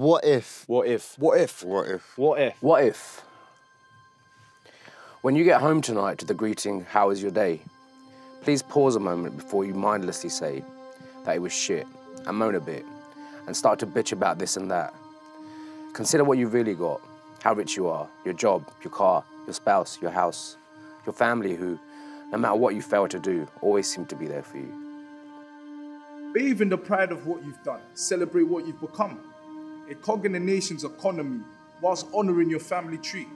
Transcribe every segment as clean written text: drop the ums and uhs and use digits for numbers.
What if? What if? What if? What if? What if? What if? When you get home tonight to the greeting, "How is your day?" please pause a moment before you mindlessly say that it was shit and moan a bit and start to bitch about this and that. Consider what you've really got, how rich you are, your job, your car, your spouse, your house, your family who, no matter what you fail to do, always seem to be there for you. Bathe in the pride of what you've done. Celebrate what you've become. A cog in the nation's economy whilst honouring your family tree,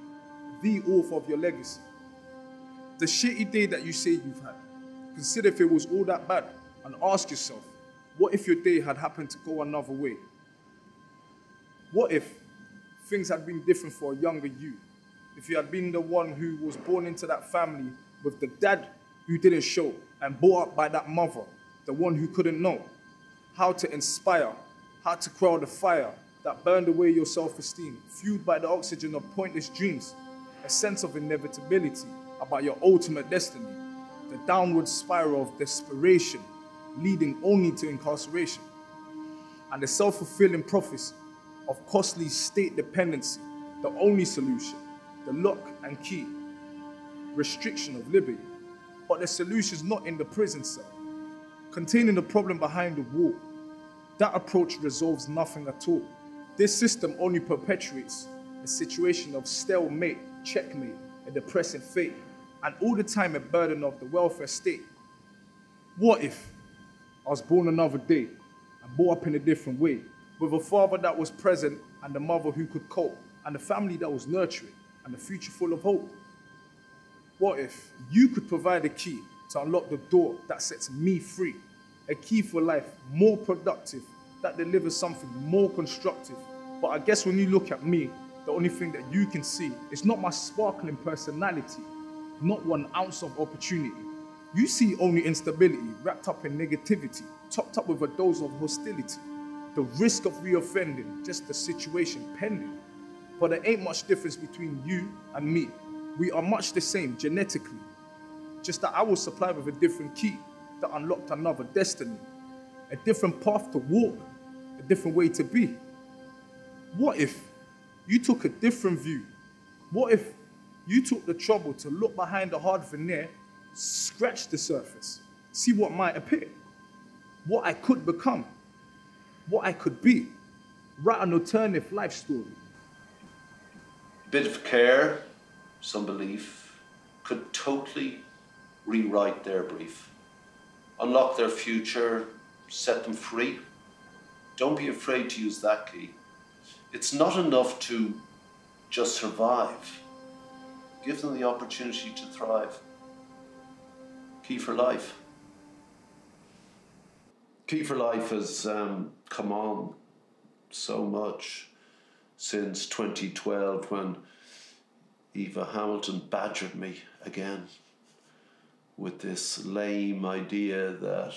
the author of your legacy. The shitty day that you say you've had, consider if it was all that bad and ask yourself, what if your day had happened to go another way? What if things had been different for a younger you? If you had been the one who was born into that family with the dad who didn't show and brought up by that mother, the one who couldn't know how to inspire, how to quell the fire that burned away your self-esteem, fueled by the oxygen of pointless dreams, a sense of inevitability about your ultimate destiny, the downward spiral of desperation leading only to incarceration, and the self-fulfilling prophecy of costly state dependency, the only solution, the lock and key, restriction of liberty. But the solution's not in the prison cell, containing the problem behind the wall. That approach resolves nothing at all. This system only perpetuates a situation of stalemate, checkmate, a depressing fate, and all the time a burden of the welfare state. What if I was born another day and brought up in a different way, with a father that was present and a mother who could cope, and a family that was nurturing, and a future full of hope? What if you could provide a key to unlock the door that sets me free, a key for life more productive, that delivers something more constructive? But I guess when you look at me, the only thing that you can see is not my sparkling personality, not 1 ounce of opportunity. You see only instability wrapped up in negativity, topped up with a dose of hostility, the risk of reoffending, just the situation pending. But there ain't much difference between you and me. We are much the same genetically, just that I was supplied with a different key that unlocked another destiny, a different path to walk, a different way to be. What if you took a different view? What if you took the trouble to look behind the hard veneer, scratch the surface, see what might appear, what I could become, what I could be, write an alternative life story? A bit of care, some belief, could totally rewrite their brief, unlock their future, set them free. Don't be afraid to use that key. It's not enough to just survive. Give them the opportunity to thrive. Key for Life. Key for Life has come on so much since 2012, when Eva Hamilton badgered me again with this lame idea that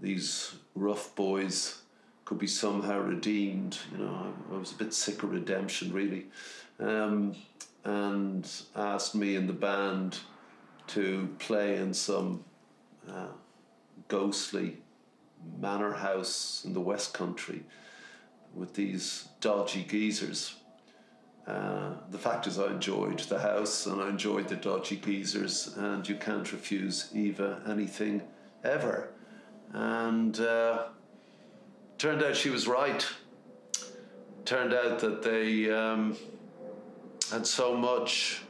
these rough boys could be somehow redeemed. You know, I was a bit sick of redemption, really. And asked me and the band to play in some ghostly manor house in the West Country with these dodgy geezers. The fact is, I enjoyed the house and I enjoyed the dodgy geezers, and you can't refuse Eva anything ever. And turned out she was right. Turned out that they had so much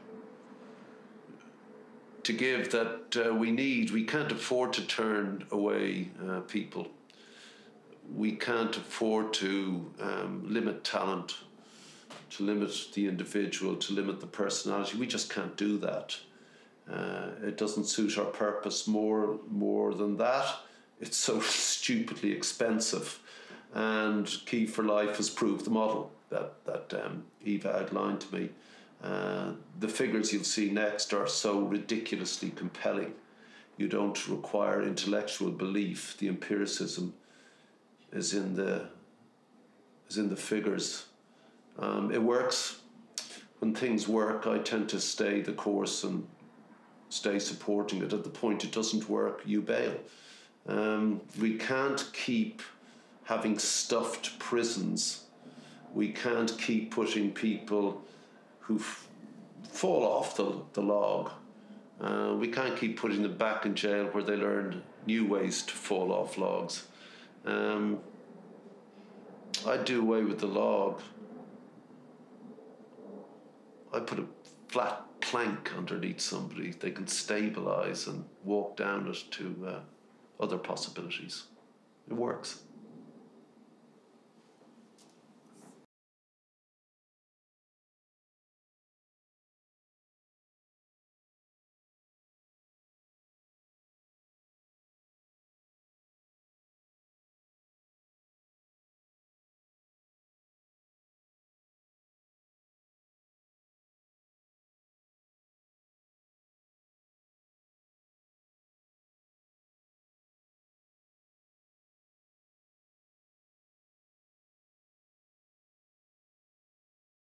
to give that we need. We can't afford to turn away people. We can't afford to limit talent, to limit the individual, to limit the personality. We just can't do that. It doesn't suit our purpose more than that. It's so stupidly expensive. And Key for Life has proved the model that Eva outlined to me. The figures you'll see next are so ridiculously compelling. You don't require intellectual belief. The empiricism is in the figures. It works. When things work, I tend to stay the course and stay supporting it. At the point it doesn't work, you bail. We can't keep having stuffed prisons we can't keep pushing people who fall off the log. We can't keep putting them back in jail where they learn new ways to fall off logs. I'd do away with the log. I put a flat plank underneath somebody. They can stabilise and walk down it to other possibilities. It works.